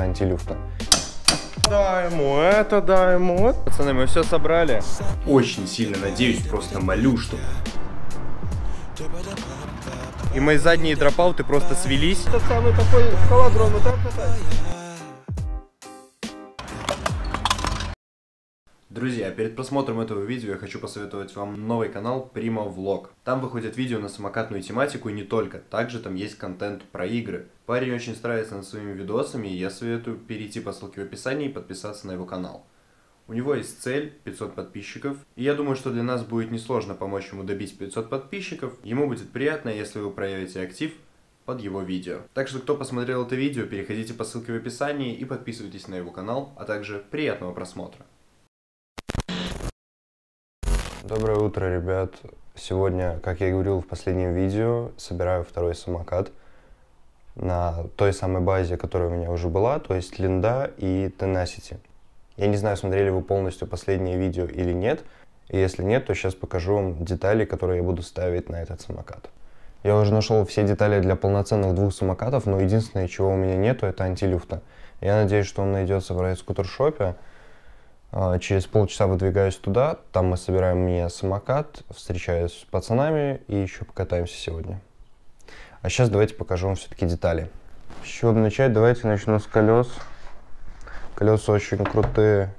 вместо антилюфта. Дай ему это, пацаны, мы все собрали. Очень сильно надеюсь, просто молю, что. И мои задние дропауты просто свелись. Этот самый такой скалодром, вот так катать. Друзья, перед просмотром этого видео я хочу посоветовать вам новый канал Примо Влог. Там выходят видео на самокатную тематику и не только. Также там есть контент про игры. Парень очень старается над своими видосами, и я советую перейти по ссылке в описании и подписаться на его канал. У него есть цель 500 подписчиков, и я думаю, что для нас будет несложно помочь ему добить 500 подписчиков. Ему будет приятно, если вы проявите актив под его видео. Так что, кто посмотрел это видео, переходите по ссылке в описании и подписывайтесь на его канал, а также приятного просмотра. Доброе утро, ребят. Сегодня, как я и говорил в последнем видео, собираю второй самокат на той самой базе, которая у меня уже была, то есть Линда и Tenacity. Я не знаю, смотрели вы полностью последнее видео или нет. И если нет, то сейчас покажу вам детали, которые я буду ставить на этот самокат. Я уже нашел все детали для полноценных двух самокатов, но единственное, чего у меня нету, это антилюфта. Я надеюсь, что он найдется в райскутер-шопе. Через полчаса выдвигаюсь туда, там мы собираем мне самокат, встречаюсь с пацанами и еще покатаемся сегодня. А сейчас давайте покажу вам все-таки детали. С чего начать? Давайте начну с колес. Колеса очень крутые.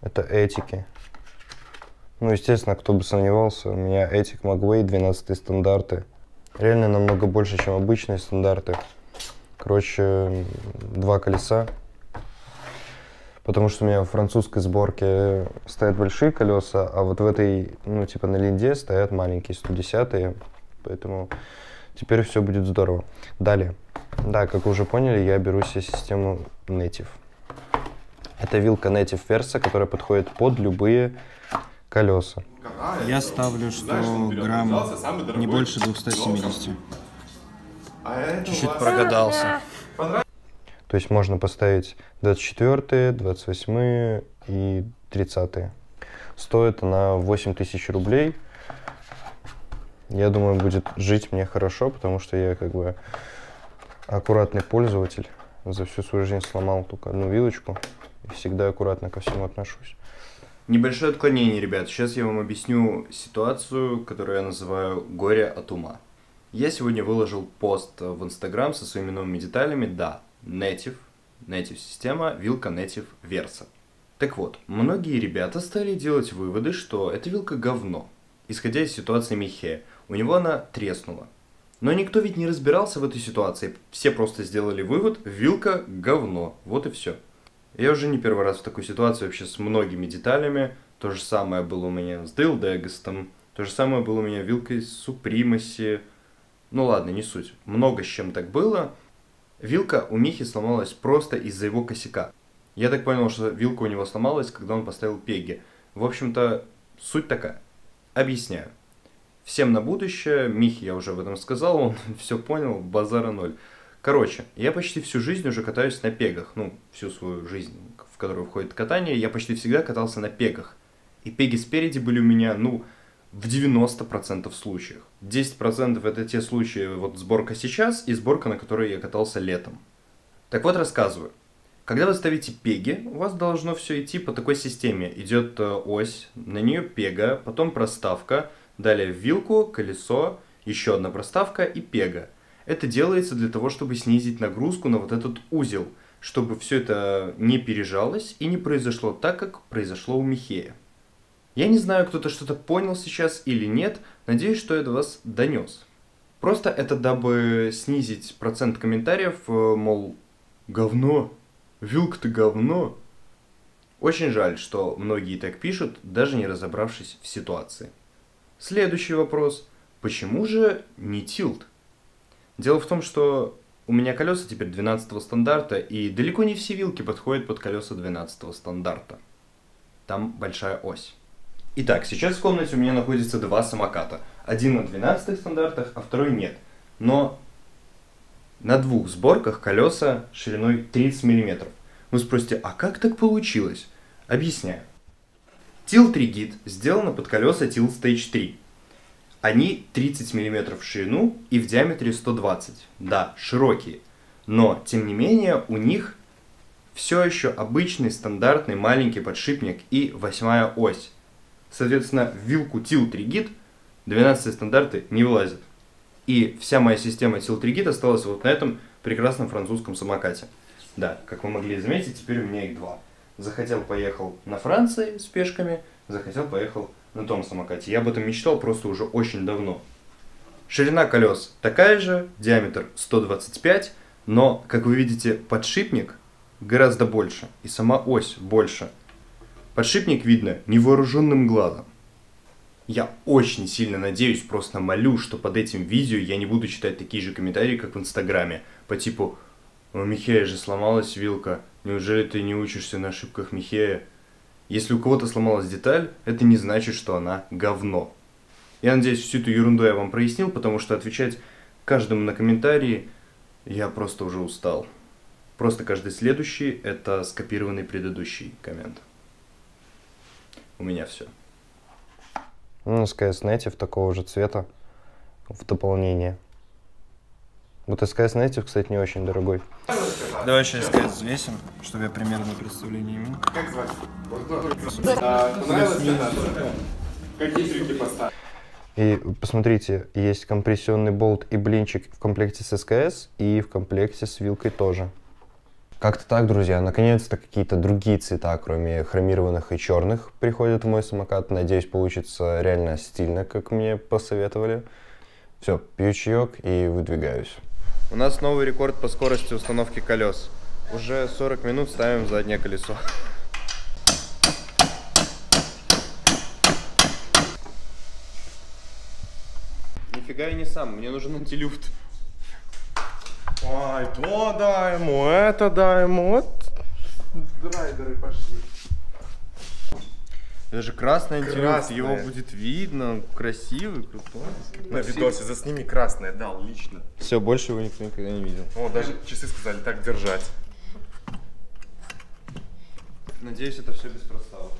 Это этики. Ну, естественно, кто бы сомневался, у меня этик Magway 12 стандарты. Реально намного больше, чем обычные стандарты. Короче, два колеса. Потому что у меня в французской сборке стоят большие колеса, а вот в этой, ну, типа на Линде стоят маленькие 110-е. Поэтому... Теперь все будет здорово. Далее. Да, как вы уже поняли, я беру себе систему Native. Это вилка Native Versa, которая подходит под любые колеса. Я ставлю, что грамм не больше 270. Чуть-чуть прогадался. То есть можно поставить 24-е, 28-е и 30-е. Стоит она 8000 рублей. Я думаю, будет жить мне хорошо, потому что я как бы аккуратный пользователь. За всю свою жизнь сломал только одну вилочку и всегда аккуратно ко всему отношусь. Небольшое отклонение, ребят. Сейчас я вам объясню ситуацию, которую я называю «горе от ума». Я сегодня выложил пост в Instagram со своими новыми деталями. Да, Native система, вилка Native Versa. Так вот, многие ребята стали делать выводы, что эта вилка говно. Исходя из ситуации Михея, у него она треснула. Но никто ведь не разбирался в этой ситуации, все просто сделали вывод: вилка говно, вот и все. Я уже не первый раз в такой ситуации вообще с многими деталями, то же самое было у меня с Дэл Дегестом, то же самое было у меня вилкой Супримаси, ну ладно, не суть, много с чем так было. Вилка у Михи сломалась просто из-за его косяка. Я так понял, что вилка у него сломалась, когда он поставил пеги. В общем-то, суть такая. Объясняю. Всем на будущее, Михе я уже об этом сказал, он все понял, базара ноль. Короче, я почти всю жизнь уже катаюсь на пегах, ну, всю свою жизнь, в которую входит катание, я почти всегда катался на пегах. И пеги спереди были у меня, ну, в 90% случаев. 10% это те случаи, вот сборка сейчас и сборка, на которой я катался летом. Так вот, рассказываю. Когда вы ставите пеги, у вас должно все идти по такой системе. Идет ось, на нее пега, потом проставка, далее вилку, колесо, еще одна проставка и пега. Это делается для того, чтобы снизить нагрузку на вот этот узел, чтобы все это не пережалось и не произошло так, как произошло у Михея. Я не знаю, кто-то что-то понял сейчас или нет, надеюсь, что я до вас донес. Просто это дабы снизить процент комментариев, мол, говно. Вилка-то говно. Очень жаль, что многие так пишут, даже не разобравшись в ситуации. Следующий вопрос. Почему же не тилт? Дело в том, что у меня колеса теперь 12-го стандарта, и далеко не все вилки подходят под колеса 12-го стандарта. Там большая ось. Итак, сейчас в комнате у меня находится два самоката. Один на 12-х стандартах, а второй нет. Но... На двух сборках колеса шириной 30 мм. Вы спросите, а как так получилось? Объясняю. Tilt Rigid сделана под колеса Tilt Stage 3. Они 30 мм в ширину и в диаметре 120. Да, широкие. Но, тем не менее, у них все еще обычный стандартный маленький подшипник и 8-я ось. Соответственно, в вилку Tilt Rigid 12 стандарты не влазят. И вся моя система Tilt Rigid осталась вот на этом прекрасном французском самокате. Да, как вы могли заметить, теперь у меня их два. Захотел, поехал на Франции с пешками, захотел, поехал на том самокате. Я об этом мечтал просто уже очень давно. Ширина колес такая же, диаметр 125, но, как вы видите, подшипник гораздо больше и сама ось больше. Подшипник видно невооруженным глазом. Я очень сильно надеюсь, просто молю, что под этим видео я не буду читать такие же комментарии, как в Инстаграме, по типу «У Михея же сломалась вилка, неужели ты не учишься на ошибках Михея?» Если у кого-то сломалась деталь, это не значит, что она говно. Я надеюсь, всю эту ерунду я вам прояснил, потому что отвечать каждому на комментарии я просто уже устал. Просто каждый следующий – это скопированный предыдущий коммент. У меня все. SKS Native такого же цвета в дополнение. Вот SKS Native, кстати, не очень дорогой. Давай еще SKS взвесим, чтобы я примерное представление имел. Как звать? Какие трюки поставили? И посмотрите, есть компрессионный болт и блинчик в комплекте с SKS и в комплекте с вилкой тоже. Как-то так, друзья. Наконец-то какие-то другие цвета, кроме хромированных и черных, приходят в мой самокат. Надеюсь, получится реально стильно, как мне посоветовали. Все, пью чаек и выдвигаюсь. У нас новый рекорд по скорости установки колес. Уже 40 минут ставим заднее колесо. Нифига я не сам, мне нужен антилюфт. Ай, то дай ему, это дай ему, вот драйдеры пошли. Даже красный антилюфт, его будет видно, красивый, крутой. На видосе засними красное, дал лично. Все, больше его никто никогда не видел. О, даже часы сказали, так держать. Надеюсь, это все без проставок.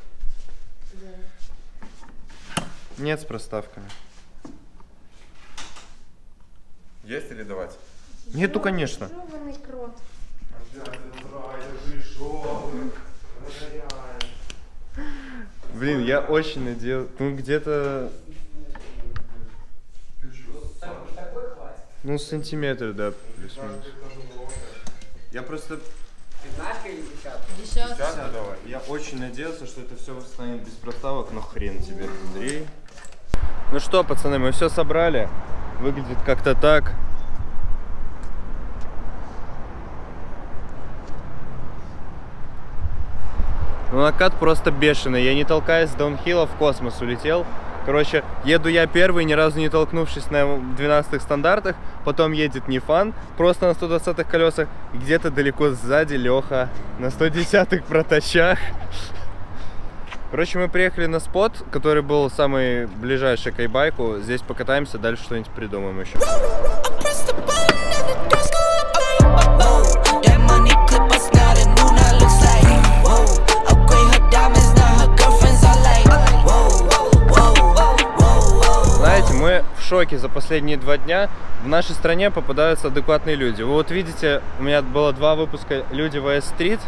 Да. Нет, с проставками. Есть или давать? Нету, конечно. Блин, я очень надеялся. Ну, где-то... Ну, сантиметр, да, плюс-минус. Я просто... 15 или 10? 10 давай. Я очень надеялся, что это все станет без проставок, но хрен тебе, Андрей. Ну что, пацаны, мы все собрали. Выглядит как-то так. Ну, накат просто бешеный. Я, не толкаясь с даунхилла, в космос улетел. Короче, еду я первый, ни разу не толкнувшись на 12-х стандартах. Потом едет Нифан, просто на 120-х колесах. Где-то далеко сзади Леха на 110-х протащах. Короче, мы приехали на спот, который был самый ближайший к айбайку. Здесь покатаемся, дальше что-нибудь придумаем еще. Знаете, мы в шоке за последние 2 дня. В нашей стране попадаются адекватные люди. Вы вот видите, у меня было 2 выпуска «Люди ВС-стрит».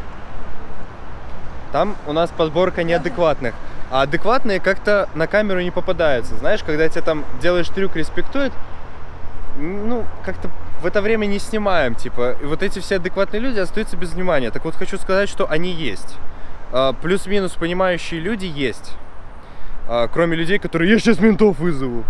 Там у нас подборка неадекватных, а адекватные как-то на камеру не попадаются. Знаешь, когда тебе там делаешь трюк, респектуют, ну, как-то в это время не снимаем, типа. И вот эти все адекватные люди остаются без внимания. Так вот, хочу сказать, что они есть. Плюс-минус понимающие люди есть. Кроме людей, которые «я сейчас ментов вызову».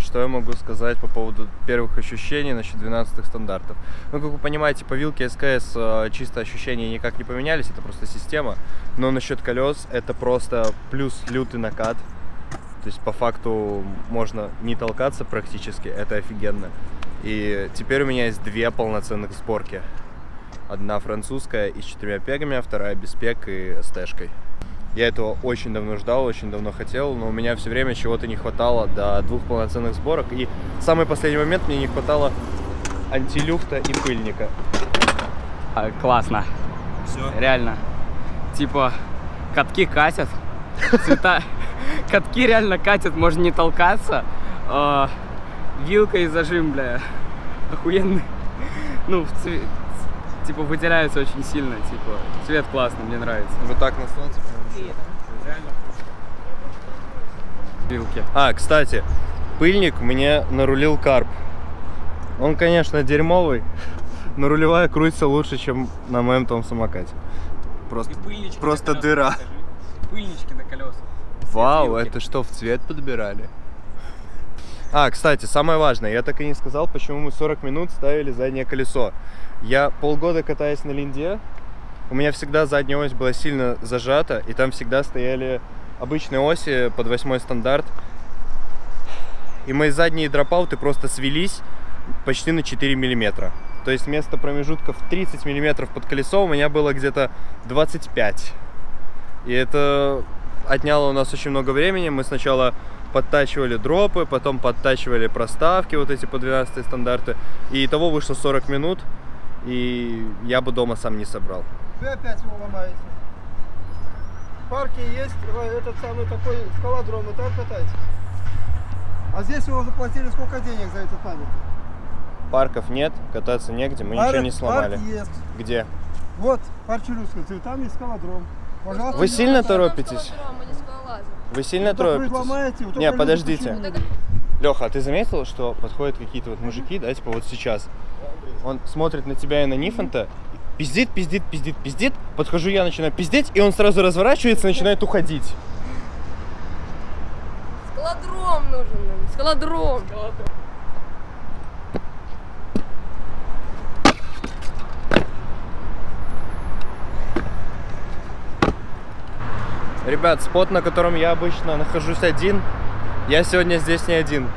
Что я могу сказать по поводу первых ощущений насчет 12-х стандартов? Ну, как вы понимаете, по вилке SKS чисто ощущения никак не поменялись, это просто система. Но насчет колес это просто плюс лютый накат. То есть по факту можно не толкаться практически, это офигенно. И теперь у меня есть две полноценных сборки. Одна французская и с 4 пегами, а вторая без пег и с тэшкой. Я этого очень давно ждал, очень давно хотел, но у меня все время чего-то не хватало до двух полноценных сборок. И в самый последний момент мне не хватало антилюфта и пыльника. Классно. Все? Реально. Типа, катки катят. Цвета... Катки реально катят, можно не толкаться. Вилка и зажим, бля, охуенный. Ну, типа, выделяется очень сильно, типа, цвет классный, мне нравится. Вот так на солнце, прям реально вкусно. Вилки. А, кстати, пыльник мне нарулил Карп. Он, конечно, дерьмовый, но рулевая крутится лучше, чем на моем том самокате. Просто дыра. Пыльнички на колесах. Вау, это что, в цвет подбирали? А, кстати, самое важное, я так и не сказал, почему мы 40 минут ставили заднее колесо. Я полгода катаясь на Линде, у меня всегда задняя ось была сильно зажата, и там всегда стояли обычные оси под 8 стандарт. И мои задние дропауты просто свелись почти на 4 миллиметра. То есть вместо промежутков 30 миллиметров под колесо у меня было где-то 25. И это отняло у нас очень много времени. Мы сначала подтачивали дропы, потом подтачивали проставки, вот эти по 12 стандарты. И итого вышло 40 минут, и я бы дома сам не собрал. Вы опять его ломаете. В парке есть этот самый такой скалодром, и там катаетесь. А здесь его заплатили сколько денег за этот памятник? Парков нет, кататься негде, мы ничего не сломали. Парк есть. Где? Вот, парк Челюцкий, там есть скалодром. Пожалуйста, вы сильно торопитесь? Вы сильно торопитесь? Не, подождите. Леха, а ты заметил, что подходят какие-то вот мужики, да, типа вот сейчас? Он смотрит на тебя и на Нифонта, пиздит, пиздит, пиздит, пиздит. Подхожу я, начинаю пиздеть, и он сразу разворачивается и начинает уходить. Скалодром нужен нам, скалодром. Ребят, спот, на котором я обычно нахожусь один, я сегодня здесь не один.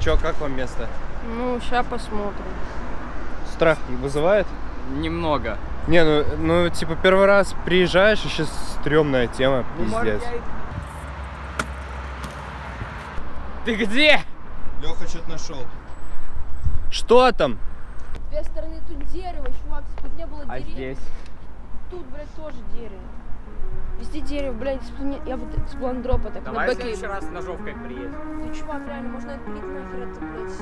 Чё, как вам место? Ну, сейчас посмотрим. Страх вызывает? Немного. Не, ну типа первый раз приезжаешь, еще стрёмная тема, пиздец. Ты где? Лёха что-то нашел. Что там? С две стороны тут дерево, чувак, тут не было деревьев. А здесь? Тут, блядь, тоже дерево. Везде дерево, блядь, я вот с бландропа так. Давай на бэке. Давай в следующий раз с ножовкой приедем. Ты чувак, реально, можно отпилить нахер это, блядь.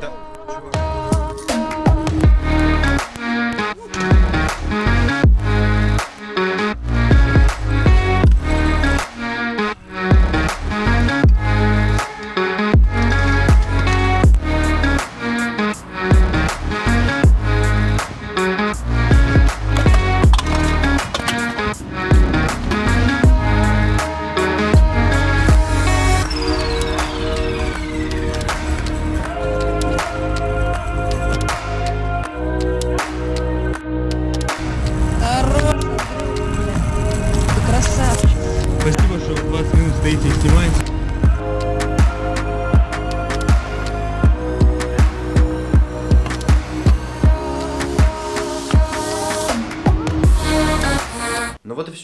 Да,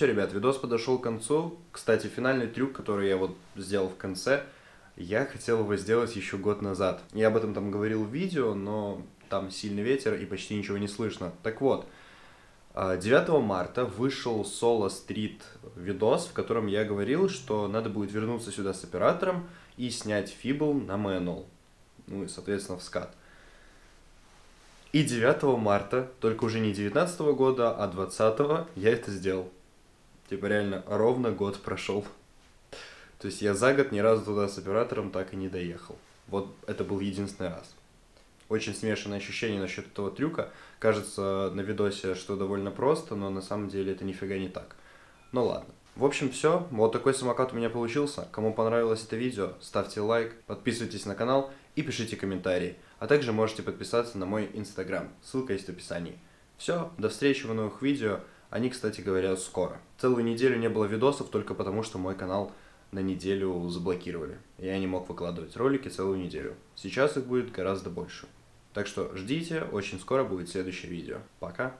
ребят, видос подошел к концу. Кстати, финальный трюк, который я вот сделал в конце, я хотел его сделать еще год назад. Я об этом там говорил в видео, но там сильный ветер и почти ничего не слышно. Так вот, 9 марта вышел соло-стрит видос, в котором я говорил, что надо будет вернуться сюда с оператором и снять фибл на мэнол. Ну и, соответственно, в скат. И 9 марта, только уже не 19 года, а 20 я это сделал. Типа реально ровно год прошел. То есть я за год ни разу туда с оператором так и не доехал. Вот это был единственный раз. Очень смешанное ощущение насчет этого трюка. Кажется на видосе, что довольно просто, но на самом деле это нифига не так. Ну ладно. В общем, все. Вот такой самокат у меня получился. Кому понравилось это видео, ставьте лайк, подписывайтесь на канал и пишите комментарии. А также можете подписаться на мой инстаграм. Ссылка есть в описании. Все, до встречи в новых видео. Они, кстати говоря, скоро. Целую неделю не было видосов только потому, что мой канал на неделю заблокировали. Я не мог выкладывать ролики целую неделю. Сейчас их будет гораздо больше. Так что ждите, очень скоро будет следующее видео. Пока!